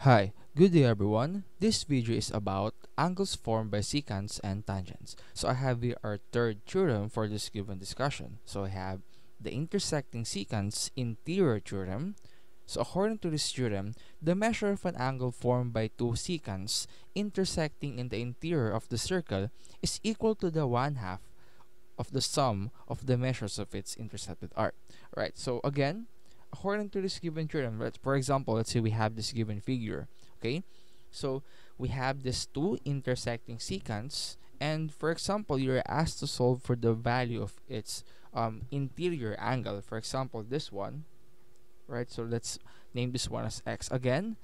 Hi, good day everyone. This video is about angles formed by secants and tangents. So I have here our third theorem for this given discussion. So I have the intersecting secant's interior theorem. So according to this theorem, the measure of an angle formed by two secants intersecting in the interior of the circle is equal to the 1/2 of the sum of the measures of its intercepted arc. Alright, so again, according to this given theorem, let's say we have this given figure, okay? So we have these two intersecting secants, and for example, you're asked to solve for the value of its interior angle. For example, this one, right? So let's name this one as x. Again,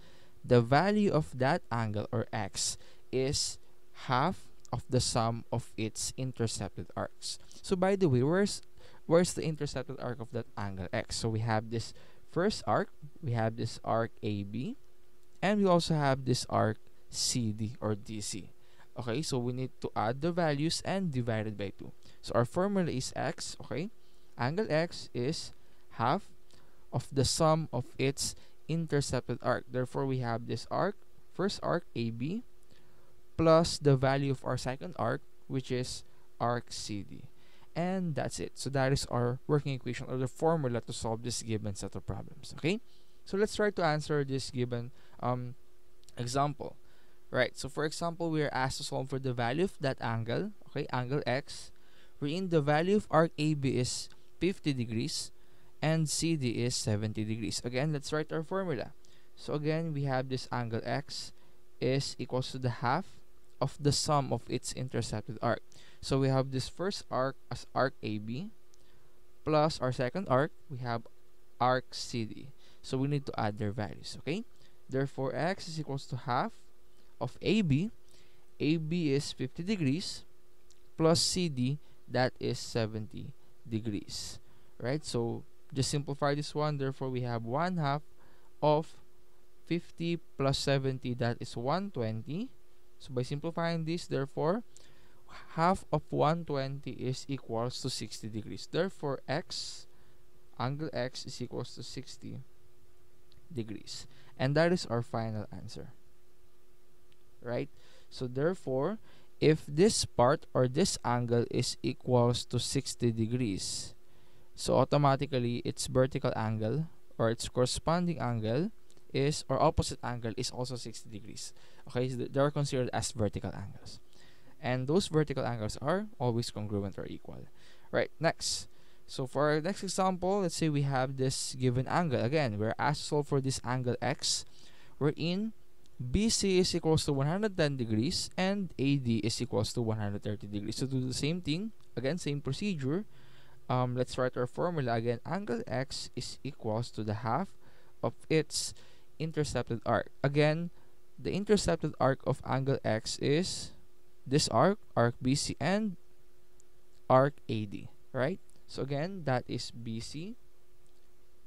the value of that angle, or x, is 1/2 of the sum of its intercepted arcs. So by the way, where's the intercepted arc of that angle x? So we have this first arc, we have this arc AB, and we also have this arc CD or DC. Okay, so we need to add the values and divide it by 2. So our formula is x, okay? Angle x is 1/2 of the sum of its intercepted arc. Therefore, we have this arc, first arc AB, plus the value of our second arc, which is arc CD. And that's it. So that is our working equation, or the formula to solve this given set of problems. Okay, so let's try to answer this given example. Right, so for example, we are asked to solve for the value of that angle, okay, angle x, wherein the value of arc AB is 50 degrees and CD is 70 degrees. Again, let's write our formula. So again, we have this angle x is equals to the 1/2 of the sum of its intercepted arc. So we have this first arc as arc AB, plus our second arc, we have arc CD. So we need to add their values, okay? Therefore, x is equals to 1/2 of AB. AB is 50 degrees, plus CD, that is 70 degrees, right? So just simplify this one. Therefore, we have 1/2 of 50 plus 70, that is 120. So by simplifying this, therefore, 1/2 of 120 is equals to 60 degrees. Therefore, x, angle x, is equals to 60 degrees. And that is our final answer. Right? So therefore, if this part or this angle is equals to 60 degrees, so automatically its vertical angle or its corresponding angle is, or opposite angle, is also 60 degrees. Okay, so they're considered as vertical angles. And those vertical angles are always congruent or equal. Right, next. So for our next example, let's say we have this given angle. Again, we're asked to solve for this angle x, wherein BC is equals to 110 degrees and AD is equals to 130 degrees. So do the same thing. Again, same procedure. Let's write our formula. Again, angle x is equals to the 1/2 of its intercepted arc. Again, the intercepted arc of angle x is this arc, arc BC, and arc AD, right? So again, that is BC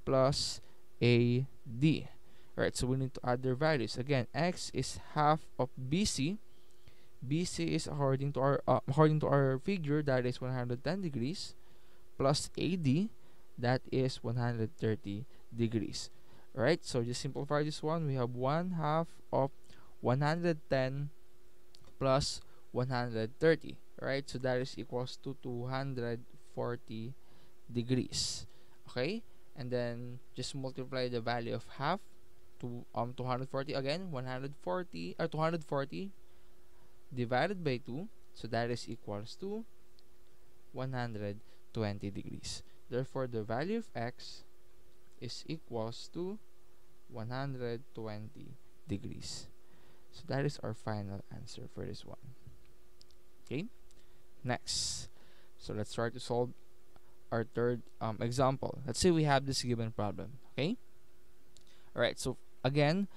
plus AD, right? So we need to add their values. Again, x is 1/2 of BC. BC is, according to our figure, that is 110 degrees, plus AD, that is 130 degrees. Right, so just simplify this one. We have 1/2 of 110 plus 130, right? So that is equals to 240 degrees. Okay, and then just multiply the value of 1/2 to 240. Again, 240 divided by 2, so that is equals to 120 degrees. Therefore, the value of x is equals to 120 degrees. So that is our final answer for this one. Okay, next. So let's try to solve our third example. Let's say we have this given problem. Okay, all right. So again,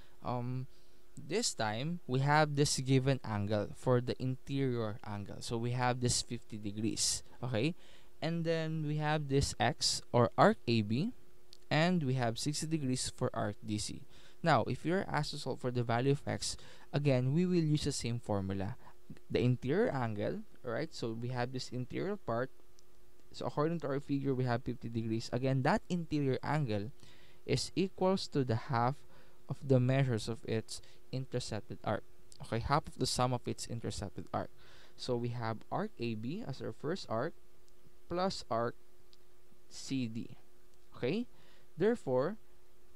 this time we have this given angle for the interior angle. So we have this 50 degrees. Okay, and then we have this x or arc AB. And we have 60 degrees for arc DC. Now, if you're asked to solve for the value of x, again, we will use the same formula. The interior angle, right? So we have this interior part. So according to our figure, we have 50 degrees. Again, that interior angle is equals to the 1/2 of the measures of its intercepted arc. Okay, half of the sum of its intercepted arc. So we have arc AB as our first arc plus arc CD. Okay, therefore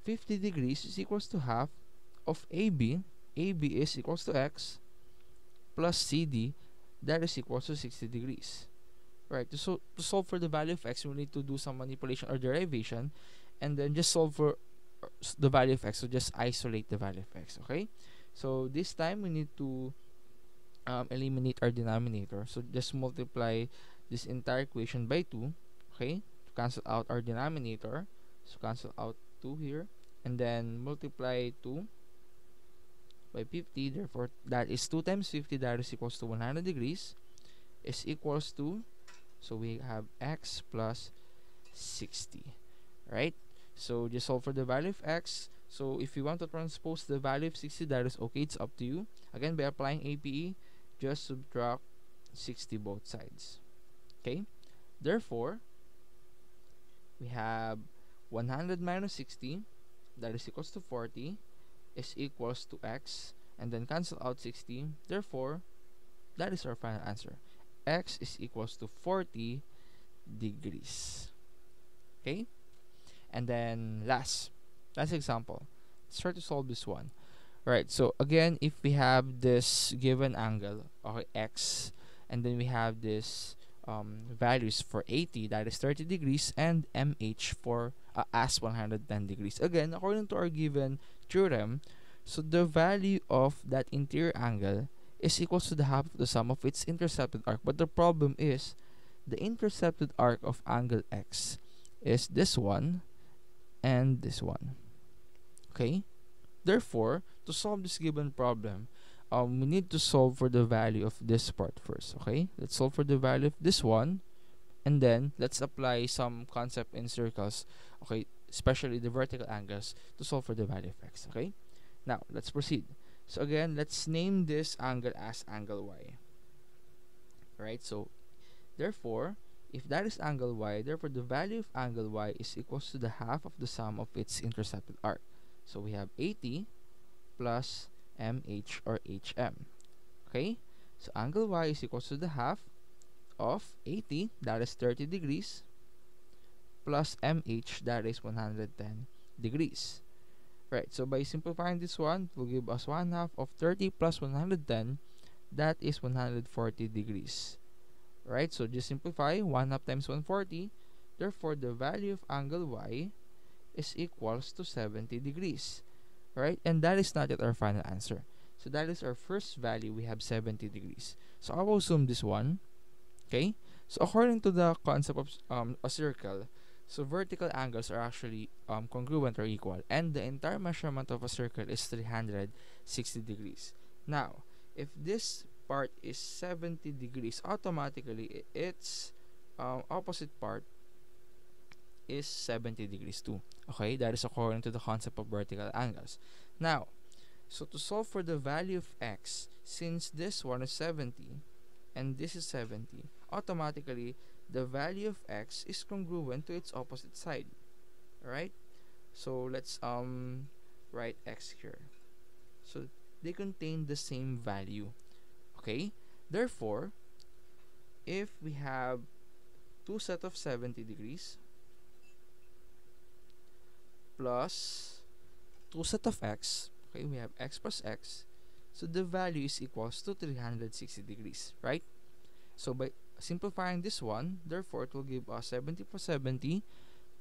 50 degrees is equals to half of AB. AB is equals to X plus CD, that is equals to 60 degrees. Right, so to solve for the value of X, we need to do some manipulation or derivation and then just solve for the value of X, so just isolate the value of X. Okay, so this time we need to eliminate our denominator, so just multiply this entire equation by 2, okay, to cancel out our denominator. So cancel out 2 here and then multiply 2 by 50, therefore that is 2 times 50, that is equals to 100 degrees, is equals to, so we have X plus 60. Right, so just solve for the value of X. So if you want to transpose the value of 60, that is okay, it's up to you. Again, by applying APE, just subtract 60 both sides. Okay, therefore we have 100 minus 60, that is equals to 40, is equals to X, and then cancel out 60, therefore that is our final answer. X is equals to 40 degrees. Okay, and then last example, let's try to solve this one. Right, so again, if we have this given angle, okay, X, and then we have this values for AT, that is 30 degrees, and MH for as 110 degrees. Again, according to our given theorem, so the value of that interior angle is equals to the half of the sum of its intercepted arc, but the problem is the intercepted arc of angle X is this one and this one. Okay, therefore to solve this given problem, we need to solve for the value of this part first. Okay, let's solve for the value of this one, and then let's apply some concept in circles, okay, especially the vertical angles, to solve for the value of X. Okay, now let's proceed. So again, let's name this angle as angle Y. Right, so therefore if that is angle Y, therefore the value of angle Y is equals to the half of the sum of its intercepted arc. So we have AT plus MH or HM. Okay, so angle Y is equals to the half of AT, that is 30 degrees, plus MH, that is 110 degrees. Right, so by simplifying this one, it will give us 1/2 of 30 plus 110, that is 140 degrees. Right, so just simplify 1/2 times 140, therefore the value of angle Y is equals to 70 degrees. Right, and that is not yet our final answer. So that is our first value, we have 70 degrees. So I will zoom this one. Okay, so according to the concept of a circle, so vertical angles are actually congruent or equal, and the entire measurement of a circle is 360 degrees. Now, if this part is 70 degrees, automatically its opposite part is 70 degrees too. Okay, that is according to the concept of vertical angles. Now, so to solve for the value of X, since this one is 70 and this is 70, automatically the value of X is congruent to its opposite side. Alright, so let's write X here, so they contain the same value. Okay, therefore if we have two set of 70 degrees plus two set of X, okay, we have X plus X, so the value is equals to 360 degrees. Right, so by simplifying this one, therefore it will give us 70 plus 70,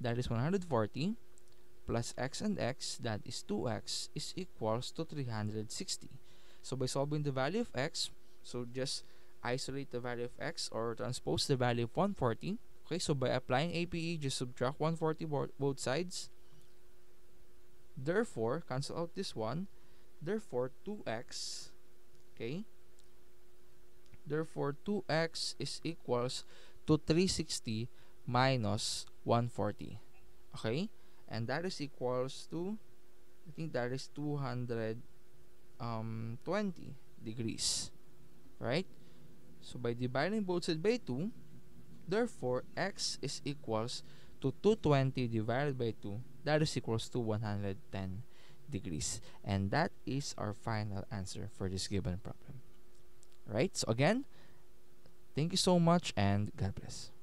that is 140, plus X and X, that is 2X, is equals to 360. So by solving the value of X, so just isolate the value of X or transpose the value of 140. Okay, so by applying APE, just subtract 140 both sides, therefore cancel out this one, therefore 2X, okay, therefore 2X is equals to 360 minus 140. Okay, and that is equals to, I think that is 220 degrees. Right, so by dividing both sides by 2, therefore X is equals to 220 divided by 2, that is equals to 110 degrees. And that is our final answer for this given problem. Right? So again, thank you so much and God bless.